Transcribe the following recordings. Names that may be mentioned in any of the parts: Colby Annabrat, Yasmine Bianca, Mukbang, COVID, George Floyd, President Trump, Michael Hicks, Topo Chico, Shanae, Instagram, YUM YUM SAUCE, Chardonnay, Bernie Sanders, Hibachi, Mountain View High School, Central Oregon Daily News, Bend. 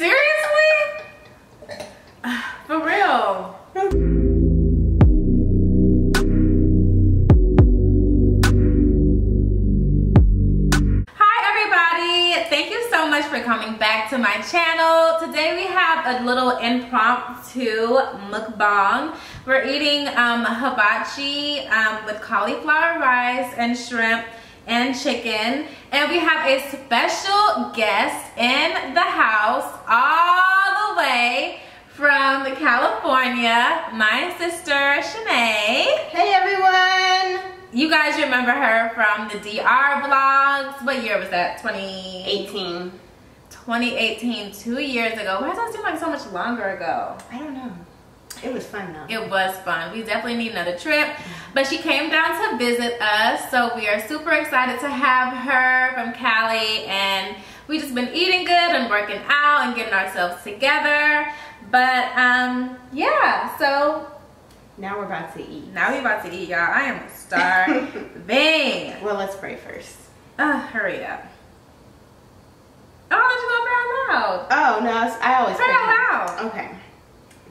Seriously? For real. Hi everybody, thank you so much for coming back to my channel. Today we have a little impromptu mukbang. We're eating hibachi with cauliflower rice and shrimp and chicken, and we have a special guest in the house all the way from California, my sister Shanae. Hey everyone! You guys remember her from the DR vlogs. What year was that? 2018. 2018, 2 years ago. Why does that seem like so much longer ago? I don't know. It was fun though. It was fun. We definitely need another trip. But she came down to visit us, so we are super excited to have her from Cali, and we've just been eating good and working out and getting ourselves together. But yeah, so now we're about to eat. Now we're about to eat, y'all. I am starving. Well, let's pray first. Hurry up. Oh, I thought you were going to pray out loud. Oh, no, I always pray out loud. Okay.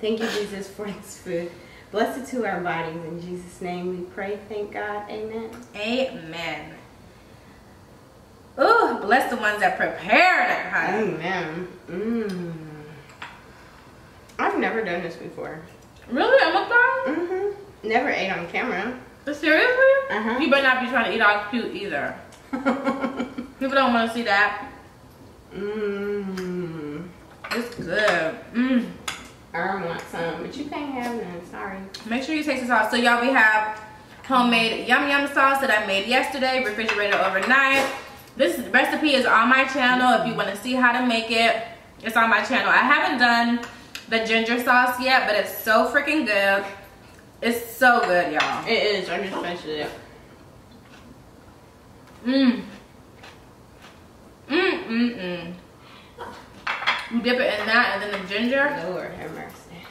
Thank you, Jesus, for this food. Blessed to our bodies. In Jesus' name we pray. Thank God. Amen. Amen. Ooh, bless the ones that prepared it, honey. Amen. Mmm. I've never done this before. Really? I'm a girl? Mm-hmm. Never ate on camera. Seriously? Uh-huh. You better not be trying to eat all cute either. People don't want to see that. Mmm. It's good. Mmm. I want some, but you can't have none. Sorry. Make sure you taste the sauce. So y'all, we have homemade yum yum sauce that I made yesterday, refrigerated overnight. This recipe is on my channel. If you want to see how to make it, it's on my channel. I haven't done the ginger sauce yet, but it's so freaking good. It's so good, y'all. It is. I just mentioned it. Mmm. Mmm. Mmm. Mmm. You dip it in that and then the ginger. Lord have mercy.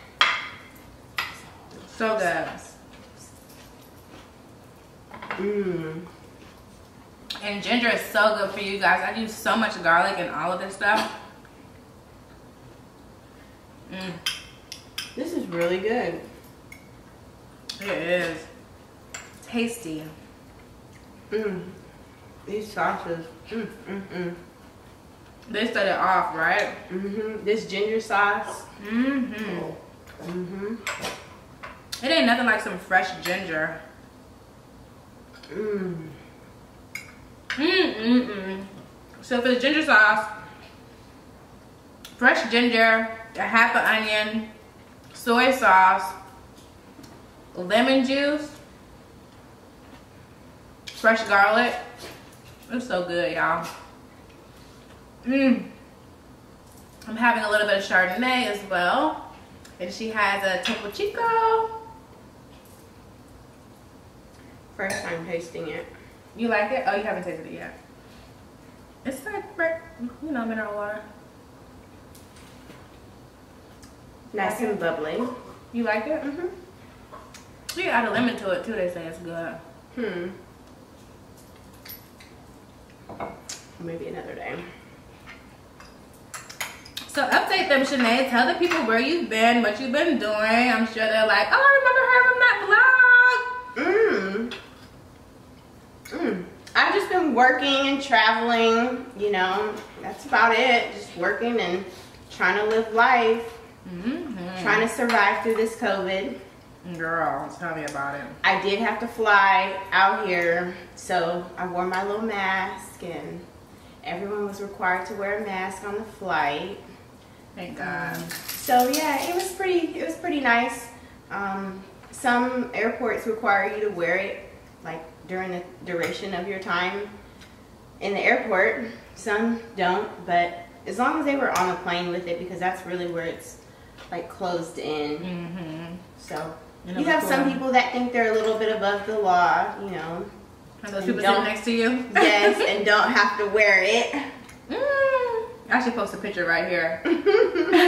So good. Mmm. And ginger is so good for you guys. I use so much garlic and all of this stuff. Mmm. This is really good. It is. Tasty. Mmm. These sauces. Mmm, mmm, mmm. They set it off, right? Mm-hmm. This ginger sauce. Mm-hmm. Mm-hmm. It ain't nothing like some fresh ginger. Mmm. Mm-mm-mm. So for the ginger sauce, fresh ginger, a half an onion, soy sauce, lemon juice, fresh garlic. It's so good, y'all. Mmm. I'm having a little bit of Chardonnay as well. And she has a Topo Chico. First time tasting it. You like it? Oh, you haven't tasted it yet. It's like, you know, mineral water. Nice and bubbly. You like it? Mm-hmm. You can add a lemon to it too, they say it's good. Hmm. Maybe another day. So update them, Shanae. Tell the people where you've been, what you've been doing. I'm sure they're like, oh, I remember her from that vlog. Mmm. Mmm. I've just been working and traveling, you know. That's about it. Just working and trying to live life. Mm-hmm. Trying to survive through this COVID. Girl, tell me about it. I did have to fly out here, so I wore my little mask, and everyone was required to wear a mask on the flight. Thank God. So yeah, it was pretty nice. Some airports require you to wear it like during the duration of your time in the airport. Some don't, but as long as they were on the plane with it, because that's really where it's like closed in. Mm-hmm. So you have some people that think they're a little bit above the law, you know. And those people sitting next to you? Yes, and don't have to wear it. Mm. I should post a picture right here. You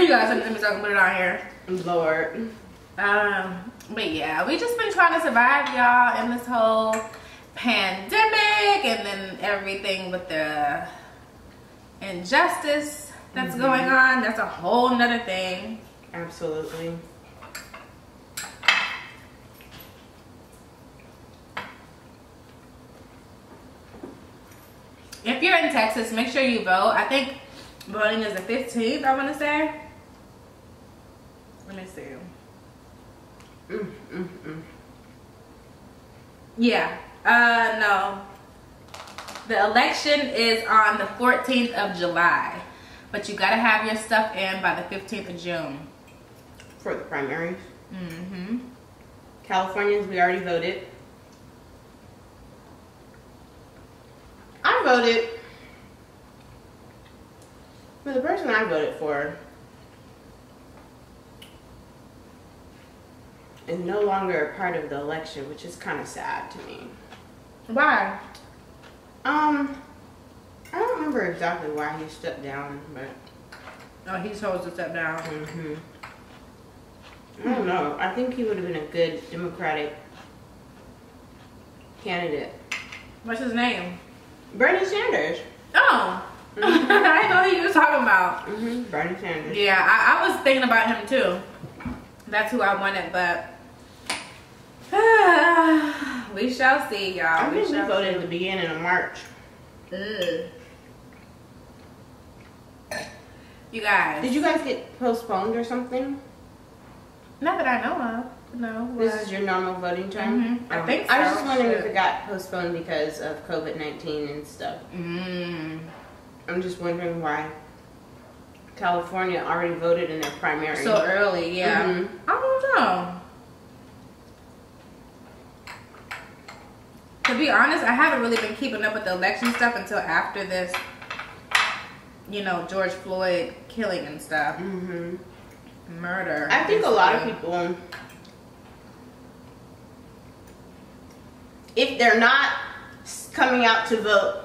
guys, let me put it on here. Lord. But yeah, we just been trying to survive, y'all, in this whole pandemic, and then everything with the injustice that's going on. That's a whole nother thing. Absolutely. If you're in Texas, make sure you vote. I think voting is the 15th, I want to say. Let me see. Yeah. No. The election is on the 14th of July. But you got to have your stuff in by the 15th of June. For the primaries. Mm-hmm. Californians, we already voted. I voted. For the person I voted for is no longer a part of the election, which is kind of sad to me. Why? I don't remember exactly why he stepped down, but oh, he's supposed to step down. I don't know. I think he would have been a good Democratic candidate. What's his name? Bernie Sanders. Oh. I know who you were talking about. Bernie Sanders. Yeah, I was thinking about him too. That's who I wanted, but we shall see, y'all. I think we voted at the beginning of March. You guys. Did you guys get postponed or something? Not that I know of. No. This is your normal voting time? I think so. I was just wondering if it got postponed because of COVID-19 and stuff. I'm just wondering why California already voted in their primary. So early, yeah. I don't know. To be honest, I haven't really been keeping up with the election stuff until after this, you know, George Floyd killing and stuff. Murder. I think a lot of people, if they're not coming out to vote,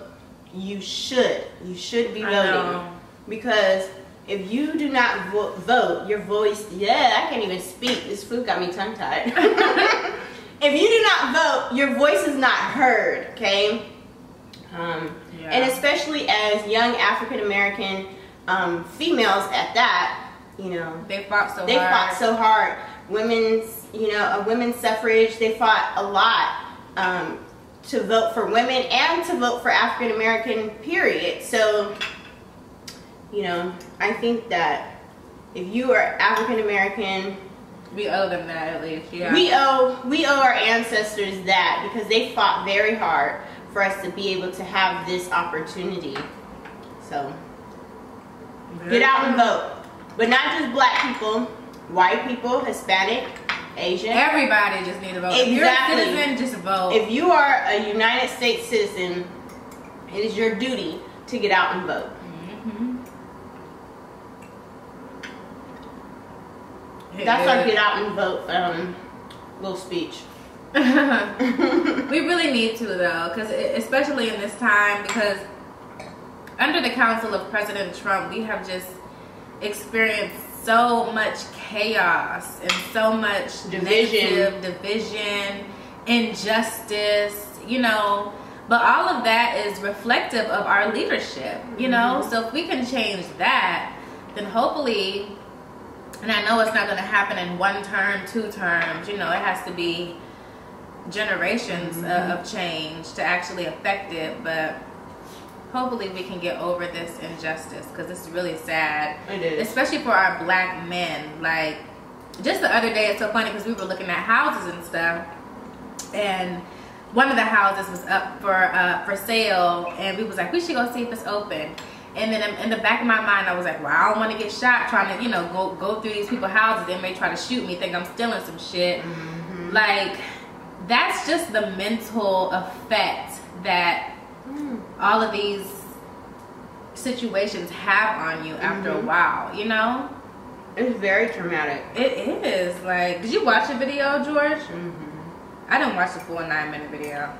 you should be voting, because if you do not vote, your voice, I can't even speak, this food got me tongue tied. If you do not vote, your voice is not heard, okay? And especially as young African-American females at that, you know, they fought so hard. Women's suffrage, they fought a lot to vote for women and to vote for African-American, period. So, you know, I think that if you are African-American, we owe them that, at least. We owe our ancestors that, because they fought very hard for us to be able to have this opportunity. So get out and vote. But not just black people, white people, Hispanic, Asian. Everybody just need to vote. Exactly. If you're a citizen, just vote. If you are a United States citizen, it is your duty to get out and vote. That's our get out and vote little speech. We really need to, though, because especially in this time, because under the counsel of President Trump, we have just experienced so much chaos and so much division, injustice, you know. But all of that is reflective of our leadership, you know. So if we can change that, then hopefully. And I know it's not going to happen in one term, two terms. You know, it has to be generations of change to actually affect it. But hopefully we can get over this injustice, because it's really sad. It is. Especially for our black men. Like, just the other day, it's so funny because we were looking at houses and stuff. And one of the houses was up for sale. And we was like, we should go see if it's open. And then in the back of my mind, I was like, well, I don't want to get shot trying to, you know, go through these people's houses. They may try to shoot me, think I'm stealing some shit. Like, that's just the mental effect that all of these situations have on you after a while, you know? It's very traumatic. It is. Like, did you watch the video, George? I didn't watch the full 9-minute video.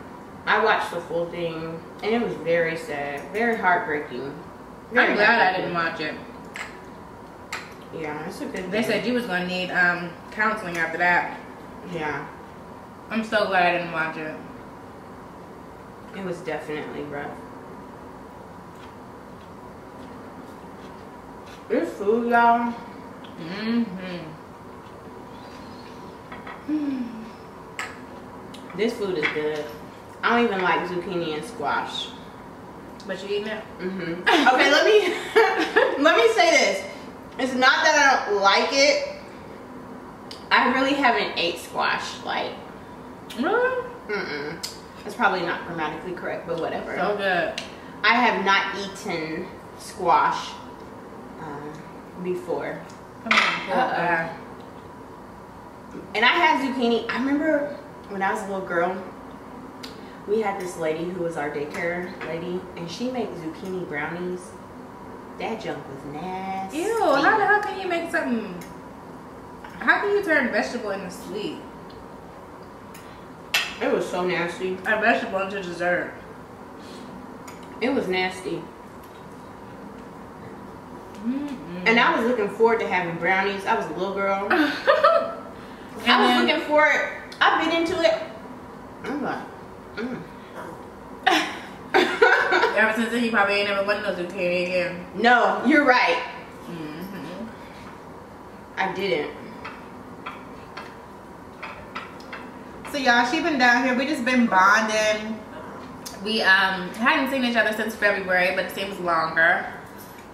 I watched the full thing, and it was very sad, very heartbreaking. I'm glad I didn't watch it. Yeah, it's a good thing. They said you was going to need counseling after that. Yeah. I'm so glad I didn't watch it. It was definitely rough. This food, y'all. This food is good. I don't even like zucchini and squash. But you eating it? Okay, let me say this. It's not that I don't like it. I really haven't ate squash, like. Really? It's probably not grammatically correct, but whatever. So good. I have not eaten squash before. And I had zucchini. I remember when I was a little girl, we had this lady who was our daycare lady, and she made zucchini brownies. That junk was nasty. Ew, how the hell can you make something? How can you turn vegetable into sweet? It was so nasty. A vegetable into dessert. It was nasty. And I was looking forward to having brownies. I was a little girl. I was looking forward. I bit into it. I'm like, Ever since then, you probably ain't never wanted no zucchini again. No, you're right. I didn't. So y'all, she been down here. We just been bonding. We hadn't seen each other since February, but it seems longer.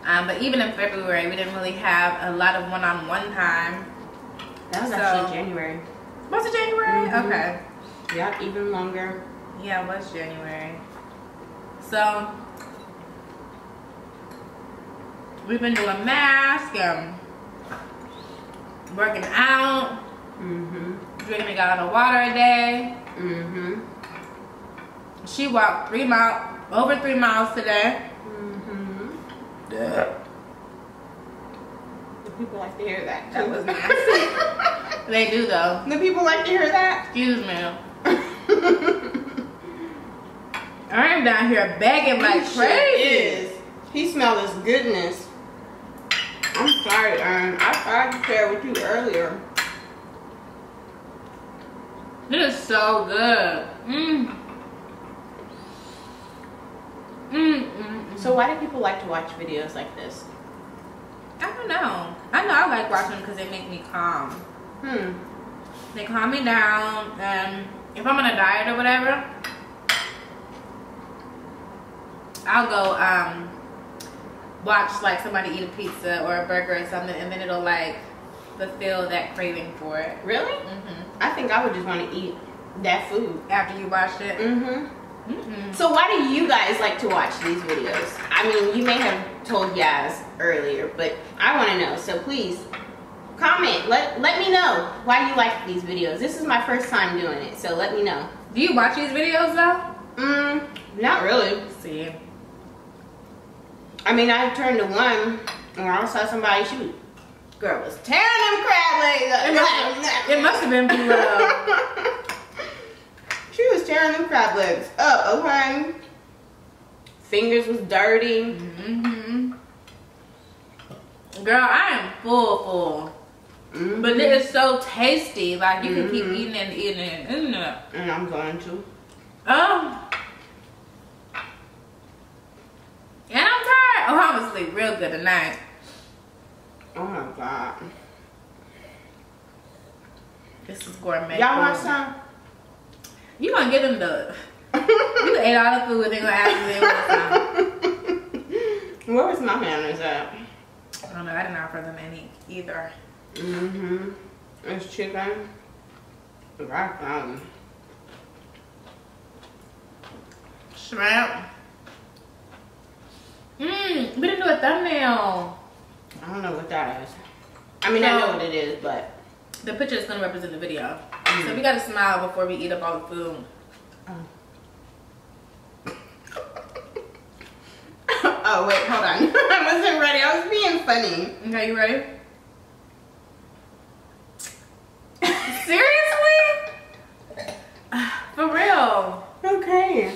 But even in February, we didn't really have a lot of one-on-one time. That was actually January. Was it January? Okay. Yep, even longer. Yeah, it was January. So we've been doing masks and working out, drinking a gallon of water a day. She walked over 3 miles today. Yeah. The people like to hear that. That was nasty. They do though. The people like to hear that. Excuse me. I'm down here begging like crazy. He smells his goodness. I'm sorry, Erin. I tried to share with you earlier. This is so good. So why do people like to watch videos like this? I don't know. I know I like watching them because they make me calm. They calm me down, and if I'm on a diet or whatever, I'll go watch like somebody eat a pizza or a burger or something, and then it'll like fulfill that craving for it. Really? I think I would just want to eat that food after you watched it. So why do you guys like to watch these videos? I mean, you may have told Yaz earlier, but I want to know. So please comment. Let me know why you like these videos. This is my first time doing it, so let me know. Do you watch these videos though? Not really. See, I mean, I turned to one and I saw somebody shoot. Girl was tearing them crab legs up. It must have been below. She was tearing them crab legs up, okay? Fingers was dirty. Girl, I am full. But it is so tasty. Like, you can keep eating and eating and eating it. And I'm going to. And I'm tired. Oh, I'm gonna sleep real good tonight. Oh my God. This is gourmet. Y'all want some? You gonna give them the... You ate all the food and they gonna ask them. Where was my manners at? I don't know. I didn't offer them any either. It's chicken. Right down. Shrimp. We didn't do a thumbnail. I don't know what that is. I mean, so, I know what it is, but... The picture is gonna represent the video. So we gotta smile before we eat up all the food. Oh wait, hold on. I wasn't ready. I was being funny. Okay, you ready? Seriously? For real? Okay.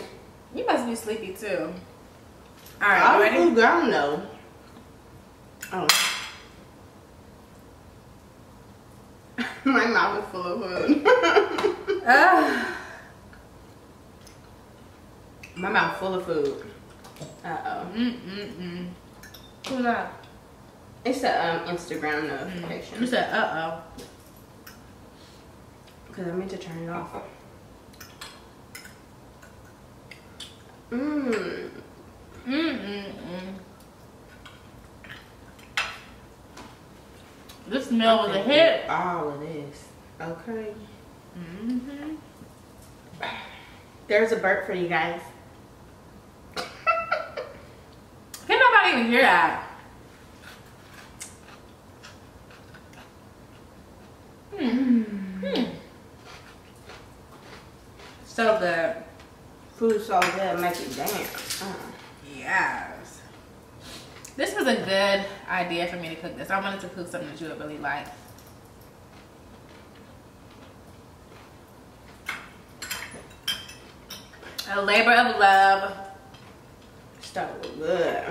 You must be sleepy too. All right, you ready? I'm gone though. Oh. My mouth is full of food. My mouth full of food. Uh oh. Who's that? It's an Instagram notification. You said, uh-oh. Because I meant to turn it off. Mmm. This smell was a hit. All of this. Okay. There's a burp for you guys. Can nobody even hear that? So good. Food so good, make it dance. Yes. This was a good idea for me to cook this. I wanted to cook something that you would really like. A labor of love. So good.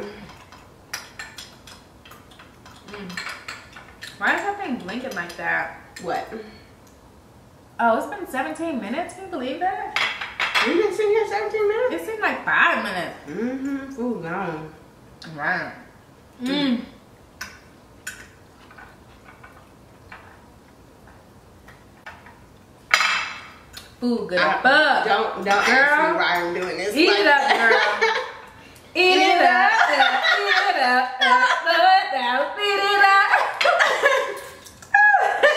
Why is that thing blinking like that? What? Oh, it's been 17 minutes. Can you believe that? We've been sitting here 17 minutes? It's been like 5 minutes. Food gone. Right. Food good. Don't girl. I'm doing this. Eat it up, girl. Eat it up. Eat it up. Slow it down. Eat it up.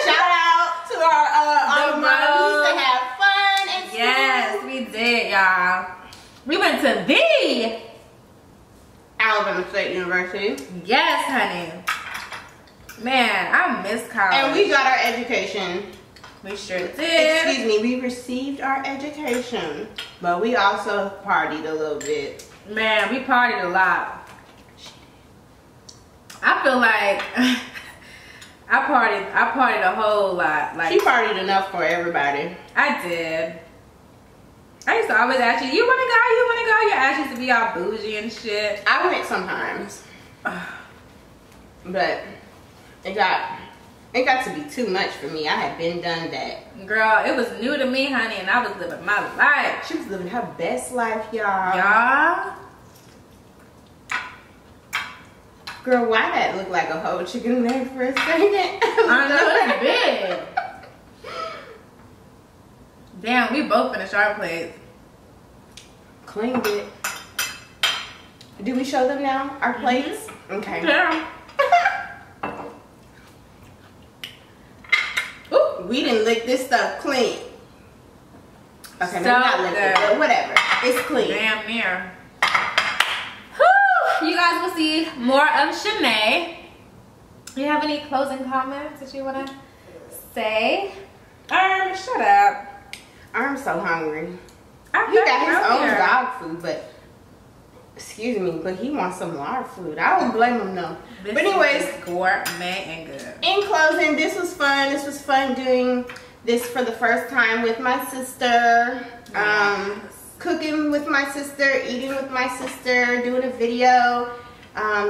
Shout out to our mom. We used to have fun and stuff. Yes, we did, y'all. We went to the Alabama State University. Yes, honey. Man, I miss college. And we got our education. We sure did. Excuse me, we received our education, but we also partied a little bit. Man, we partied a lot. I feel like I partied a whole lot. Like she partied enough for everybody. I did. I used to always ask you, you wanna go? You asked you to be all bougie and shit. I went sometimes. But it got to be too much for me. I had been done that. Girl, it was new to me, honey, and I was living my life. She was living her best life, y'all. Y'all? Girl, why that look like a whole chicken leg for a second? I know, it's big. Damn, we both finished our plates. Cleaned it. Do we show them now, our plates? Okay. Yeah. We didn't lick this stuff clean. Okay, so maybe not lick it, but whatever. It's clean. Damn near. Whew. You guys will see more of Shanae. Do you have any closing comments that you want to say? Shut up. I'm so hungry. He got his own dog food, but excuse me, but he wants some large food. I don't blame him though. This but anyways, gourmet and good. In closing, this was fun. This was fun doing this for the first time with my sister. Cooking with my sister, eating with my sister, doing a video.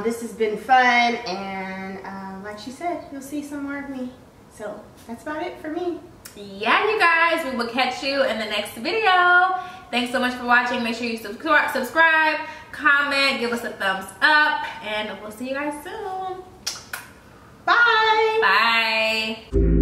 This has been fun, and like she said, you'll see some more of me. So that's about it for me. Yeah, you guys, we will catch you in the next video. Thanks so much for watching. Make sure you subscribe, comment, give us a thumbs up, and we'll see you guys soon. Bye. Bye.